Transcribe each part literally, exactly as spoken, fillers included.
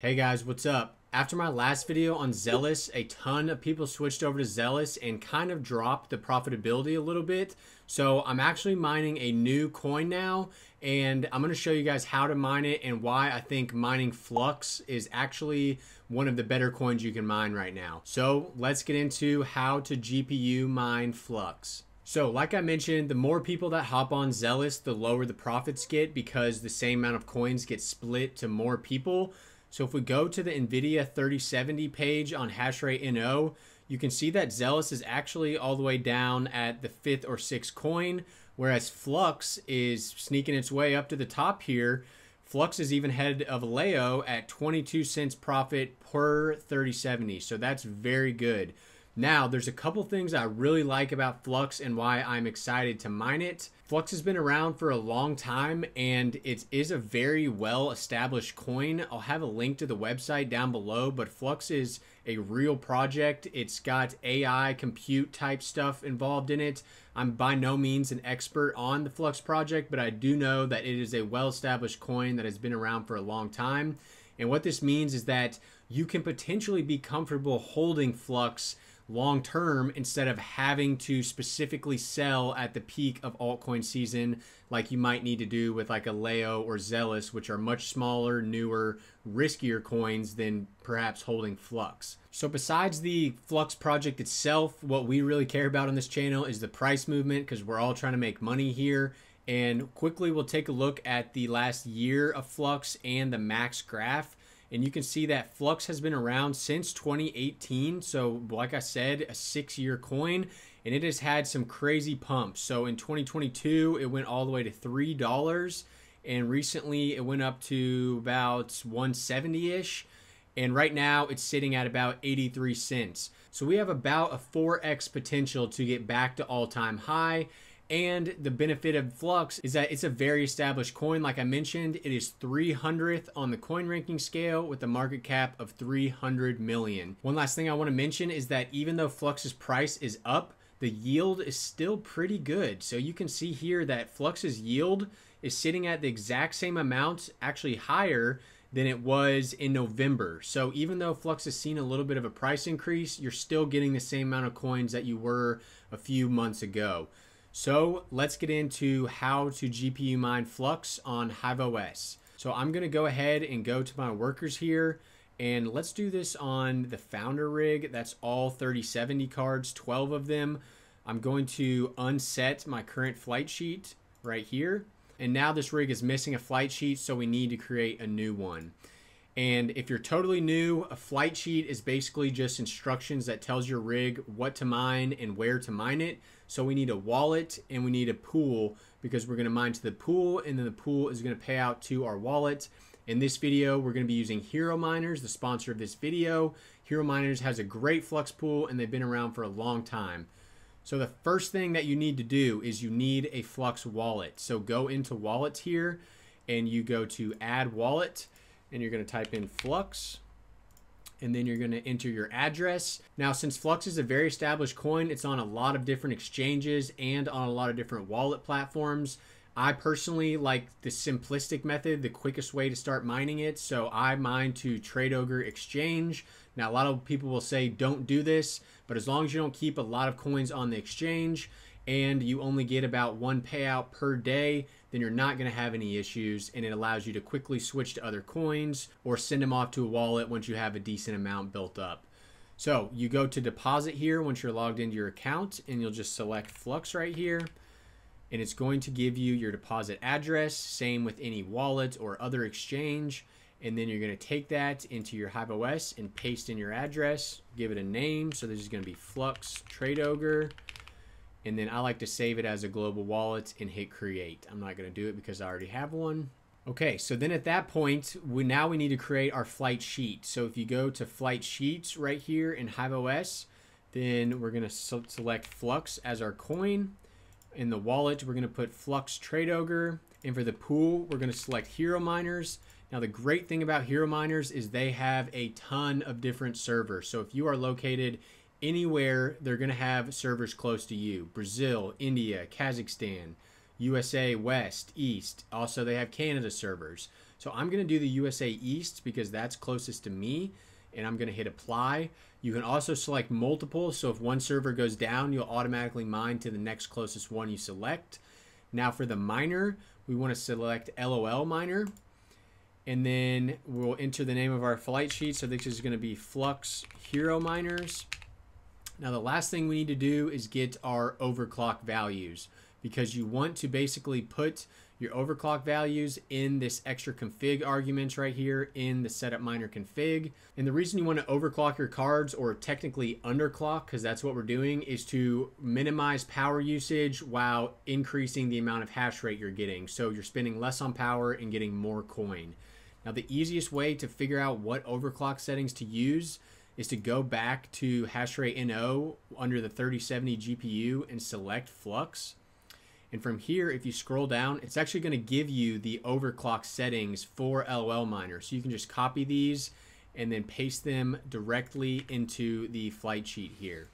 Hey guys, what's up? After my last video on Zelous, a ton of people switched over to Zelous and kind of dropped the profitability a little bit. So I'm actually mining a new coin now, and I'm going to show you guys how to mine it and why I think mining Flux is actually one of the better coins you can mine right now. So let's get into how to G P U mine Flux. So like I mentioned, the more people that hop on Zelous, the lower the profits get because the same amount of coins get split to more people. So if we go to the NVIDIA thirty seventy page on Hashrate dot I O, you can see that Zelous is actually all the way down at the fifth or sixth coin, whereas Flux is sneaking its way up to the top here. Flux is even ahead of Leo at twenty-two cents profit per thirty seventy, so that's very good. Now, there's a couple things I really like about Flux and why I'm excited to mine it. Flux has been around for a long time, and it is a very well-established coin. I'll have a link to the website down below, but Flux is a real project. It's got A I compute type stuff involved in it. I'm by no means an expert on the Flux project, but I do know that it is a well-established coin that has been around for a long time. And what this means is that you can potentially be comfortable holding Flux long term instead of having to specifically sell at the peak of altcoin season like you might need to do with like Aleo or Zelous, which are much smaller, newer, riskier coins than perhaps holding Flux. So besides the Flux project itself, what we really care about on this channel is the price movement, because we're all trying to make money here. And quickly we'll take a look at the last year of Flux and the max graph. And you can see that Flux has been around since twenty eighteen. So like I said, a six year coin, and it has had some crazy pumps. So in twenty twenty-two, it went all the way to three dollars. And recently it went up to about one seventy-ish. And right now it's sitting at about eighty-three cents. So we have about a four X potential to get back to all time high. And the benefit of Flux is that it's a very established coin. Like I mentioned, it is three hundredth on the coin ranking scale with a market cap of three hundred million. One last thing I want to mention is that even though Flux's price is up, the yield is still pretty good. So you can see here that Flux's yield is sitting at the exact same amount, actually higher than it was in November. So even though Flux has seen a little bit of a price increase, you're still getting the same amount of coins that you were a few months ago. So let's get into how to G P U mine Flux on HiveOS. So I'm gonna go ahead and go to my workers here, and let's do this on the founder rig. That's all thirty seventy cards, twelve of them. I'm going to unset my current flight sheet right here. And now this rig is missing a flight sheet, so we need to create a new one. And if you're totally new, a flight sheet is basically just instructions that tells your rig what to mine and where to mine it. So we need a wallet and we need a pool, because we're gonna mine to the pool, and then the pool is gonna pay out to our wallet. In this video, we're gonna be using Hero Miners, the sponsor of this video. Hero Miners has a great Flux pool, and they've been around for a long time. So the first thing that you need to do is you need a Flux wallet. So go into wallets here, and you go to add wallet, and you're gonna type in Flux, and then you're gonna enter your address. Now, since Flux is a very established coin, it's on a lot of different exchanges and on a lot of different wallet platforms. I personally like the simplistic method, the quickest way to start mining it. So I mine to Trade Ogre exchange. Now, a lot of people will say, don't do this, but as long as you don't keep a lot of coins on the exchange and you only get about one payout per day, then you're not gonna have any issues, and it allows you to quickly switch to other coins or send them off to a wallet once you have a decent amount built up. So you go to deposit here once you're logged into your account, and you'll just select Flux right here, and it's going to give you your deposit address, same with any wallet or other exchange, and then you're gonna take that into your HiveOS and paste in your address, give it a name, so this is gonna be Flux Trade Ogre. And then I like to save it as a global wallet and hit create. I'm not gonna do it because I already have one. Okay, so then at that point, we now we need to create our flight sheet. So if you go to flight sheets right here in HiveOS, then we're gonna select Flux as our coin. In the wallet, we're gonna put Flux Trade Ogre. And for the pool, we're gonna select Hero Miners. Now, the great thing about Hero Miners is they have a ton of different servers. So if you are located anywhere, they're going to have servers close to you. Brazil, India, Kazakhstan, U S A West, East. Also, they have Canada servers. So I'm going to do the U S A East because that's closest to me, and I'm going to hit apply. You can also select multiple. So if one server goes down, you'll automatically mine to the next closest one you select. Now for the miner, we want to select LOL miner, and then we'll enter the name of our flight sheet. So this is going to be Flux Hero Miners. Now the last thing we need to do is get our overclock values, because you want to basically put your overclock values in this extra config arguments right here in the setup miner config. And the reason you want to overclock your cards, or technically underclock, because that's what we're doing, is to minimize power usage while increasing the amount of hash rate you're getting. So you're spending less on power and getting more coin. Now the easiest way to figure out what overclock settings to use is to go back to Hashrate dot I O under the thirty seventy G P U and select Flux. And from here, if you scroll down, it's actually going to give you the overclock settings for LOL miner. So you can just copy these and then paste them directly into the flight sheet here.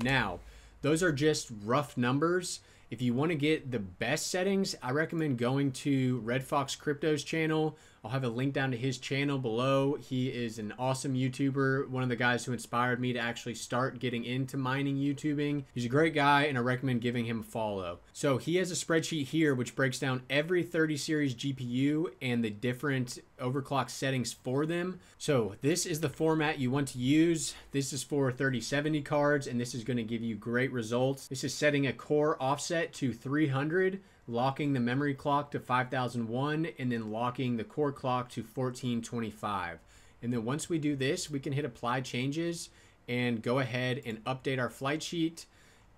Now, those are just rough numbers. If you want to get the best settings, I recommend going to Red Fox Crypto's channel. I'll have a link down to his channel below. He is an awesome YouTuber, one of the guys who inspired me to actually start getting into mining YouTubing. He's a great guy, and I recommend giving him a follow. So he has a spreadsheet here which breaks down every thirty series G P U and the different overclock settings for them. So this is the format you want to use. This is for thirty seventy cards, and this is going to give you great results. This is setting a core offset to three hundred, locking the memory clock to five thousand one, and then locking the core clock to fourteen twenty-five. And then once we do this, we can hit apply changes and go ahead and update our flight sheet.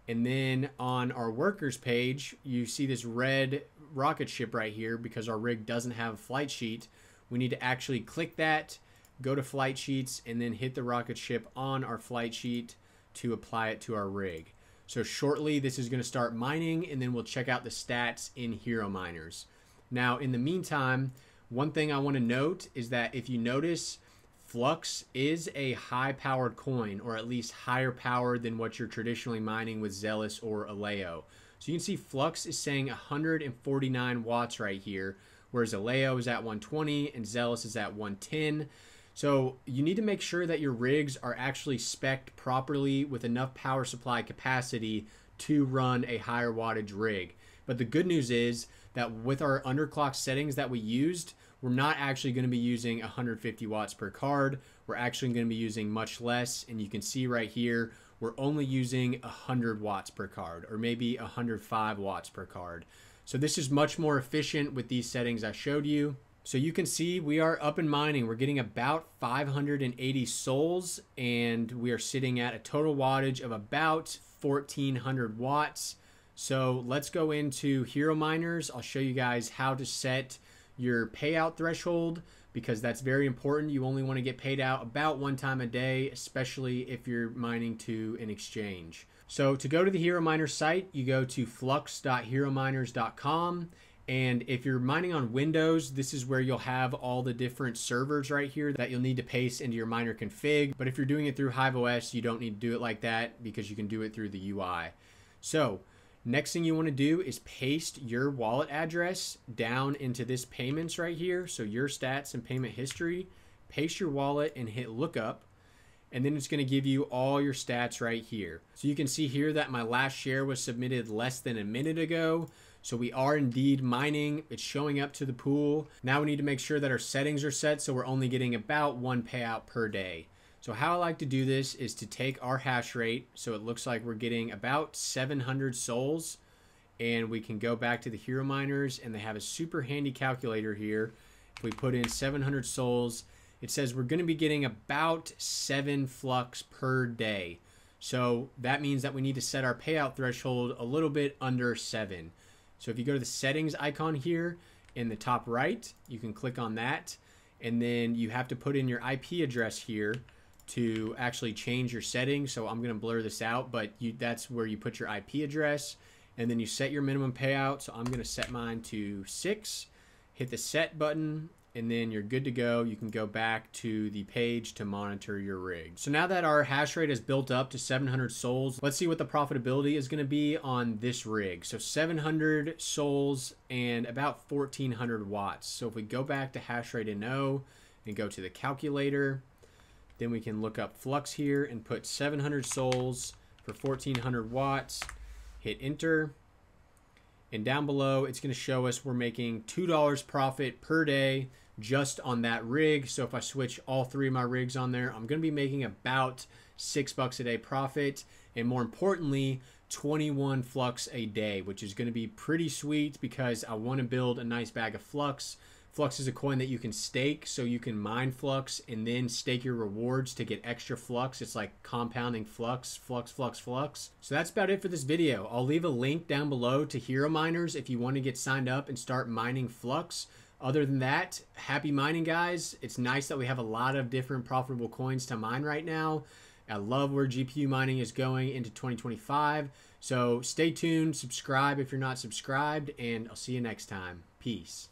And then on our workers page, you see this red rocket ship right here because our rig doesn't have a flight sheet. We need to actually click that, go to flight sheets, and then hit the rocket ship on our flight sheet to apply it to our rig. So shortly, this is going to start mining, and then we'll check out the stats in Hero Miners. Now, in the meantime, one thing I want to note is that if you notice, Flux is a high-powered coin, or at least higher power than what you're traditionally mining with Zelous or Aleo. So you can see Flux is saying one hundred forty-nine watts right here, whereas Aleo is at one twenty and Zelous is at one ten. So you need to make sure that your rigs are actually spec'd properly with enough power supply capacity to run a higher wattage rig. But the good news is that with our underclock settings that we used, we're not actually going to be using one hundred fifty watts per card. We're actually going to be using much less. And you can see right here, we're only using one hundred watts per card, or maybe one hundred five watts per card. So this is much more efficient with these settings I showed you. So you can see we are up in mining. We're getting about five hundred eighty souls, and we are sitting at a total wattage of about fourteen hundred watts. So let's go into Hero Miners. I'll show you guys how to set your payout threshold, because that's very important. You only want to get paid out about one time a day, especially if you're mining to an exchange. So to go to the Hero Miners site, you go to flux dot hero miners dot com. And if you're mining on Windows, this is where you'll have all the different servers right here that you'll need to paste into your miner config. But if you're doing it through HiveOS, you don't need to do it like that, because you can do it through the U I. So next thing you want to do is paste your wallet address down into this payments right here. So your stats and payment history, paste your wallet and hit lookup. And then it's going to give you all your stats right here. So you can see here that my last share was submitted less than a minute ago. So we are indeed mining. It's showing up to the pool. Now we need to make sure that our settings are set, so we're only getting about one payout per day. So how I like to do this is to take our hash rate. So it looks like we're getting about seven hundred souls, and we can go back to the Hero Miners, and they have a super handy calculator here. If we put in seven hundred souls, it says we're going to be getting about seven flux per day. So that means that we need to set our payout threshold a little bit under seven. So if you go to the settings icon here in the top right, you can click on that, and then you have to put in your I P address here to actually change your settings. So I'm going to blur this out, but you, that's where you put your I P address, and then you set your minimum payout. So I'm going to set mine to six, hit the set button, and then you're good to go. You can go back to the page to monitor your rig. So now that our hash rate is built up to seven hundred souls, let's see what the profitability is going to be on this rig. So seven hundred souls and about fourteen hundred watts. So if we go back to Hashrate dot I O and go to the calculator, then we can look up Flux here and put seven hundred souls for fourteen hundred watts, hit enter. And down below, it's going to show us we're making two dollars profit per day just on that rig. So if I switch all three of my rigs on there, I'm going to be making about six bucks a day profit. And more importantly, twenty-one flux a day, which is going to be pretty sweet because I want to build a nice bag of flux. Flux is a coin that you can stake, so you can mine flux and then stake your rewards to get extra flux. It's like compounding flux, flux, flux, flux. So that's about it for this video. I'll leave a link down below to Hero Miners if you want to get signed up and start mining flux. Other than that, happy mining, guys. It's nice that we have a lot of different profitable coins to mine right now. I love where G P U mining is going into twenty twenty-five. So stay tuned, subscribe if you're not subscribed, and I'll see you next time. Peace.